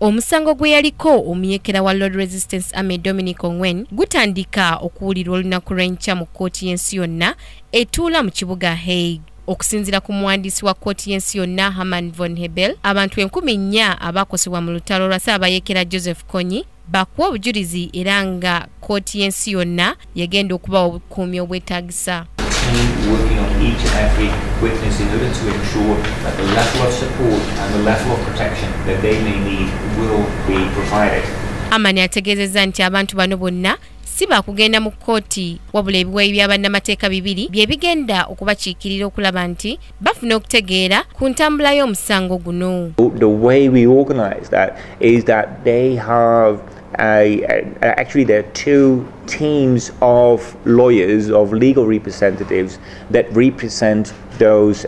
Omusango gwe yaliko omuyekera wa Lords Resistance Army Dominic Ongwen gutandika okuwulira olunaku lw'enkya mu kkooti y'ensi yonna etuula mu kibuga Hegg. Okusinziira ku muwandiisi wa kkooti y'ensi yonna Herman von Hebel, abantu 10,000 abakosebwa mu lutalo lwa Ssaabayeekera Joseph Kony bakuwa obujulizi era nga kkooti y'ensi yonna yagenda okuba obukuumi obwetaagisa. Working on each and every witness in order to ensure that the level of support and the level of protection that they may need will be provided. Amani ategezeza nti abantu bano bonna siba kugenda mu kkooti wabula ebiwayi by'abannamateeka bibiri bye bigenda okubakiikirira okulaba nti bafuna okutegeera ku ntambula y'omusango guno. The way we organize that is that they have actually, there are two teams of lawyers, of legal representatives that represent those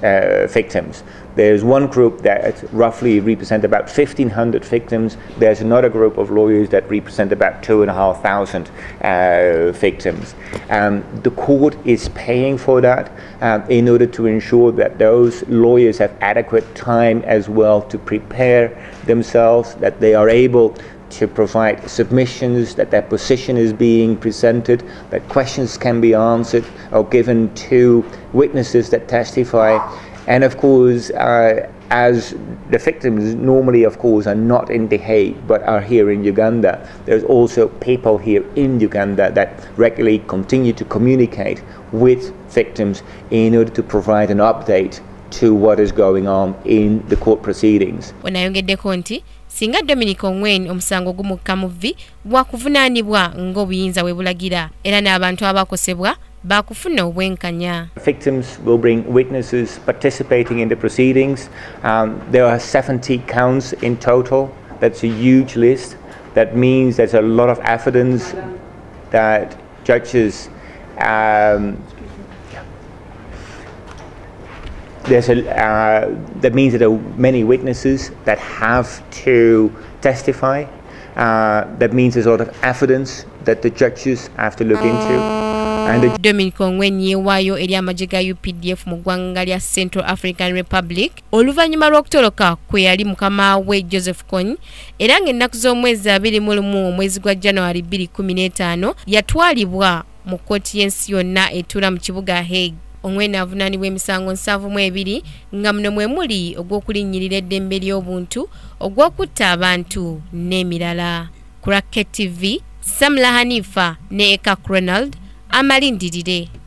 victims. There's one group that roughly represent about 1,500 victims. There's another group of lawyers that represent about 2,500 victims. The court is paying for that in order to ensure that those lawyers have adequate time as well to prepare themselves, that they are able to provide submissions, that their position is being presented, that questions can be answered or given to witnesses that testify. And of course, as the victims normally, of course, are not in The Hague, but are here in Uganda, there's also people here in Uganda that regularly continue to communicate with victims in order to provide an update to what is going on in the court proceedings. Singa Dominic Ongwen omusango gumukka mu vvi gwakuvunaanibwa ng'obuyinza bwe bulagira era n'abantu abakosebwa bakufuna obwenkanya. Victims will bring witnesses participating in the proceedings. There are 70 counts in total. That's a huge list. That means there's a lot of evidence that judges that means that there are many witnesses that have to testify. That means there's a lot of evidence that the judges have to look into. Dominic Ongwen yeewaayo eri amagye ga UPDF mu ggwanga lya Central African Republic oluvannyuma lw'okutoloka kwe yali mukama we Joseph Kony era ng'ennaku z'omwezi 20 omwezi gwa January 2015 yatwalibwa mu kkooti y'ensi yonna etuula mu kibuga Hegg. Ongwen avunaanibwa emisango 72 nga muno mwe muli ogw'okulinnyirira eddembe ly'obuntu, ogw'okutta abantu n'emirala. Ku Racket TV, Samla Hanifa ne Eka Ronald amalindirire.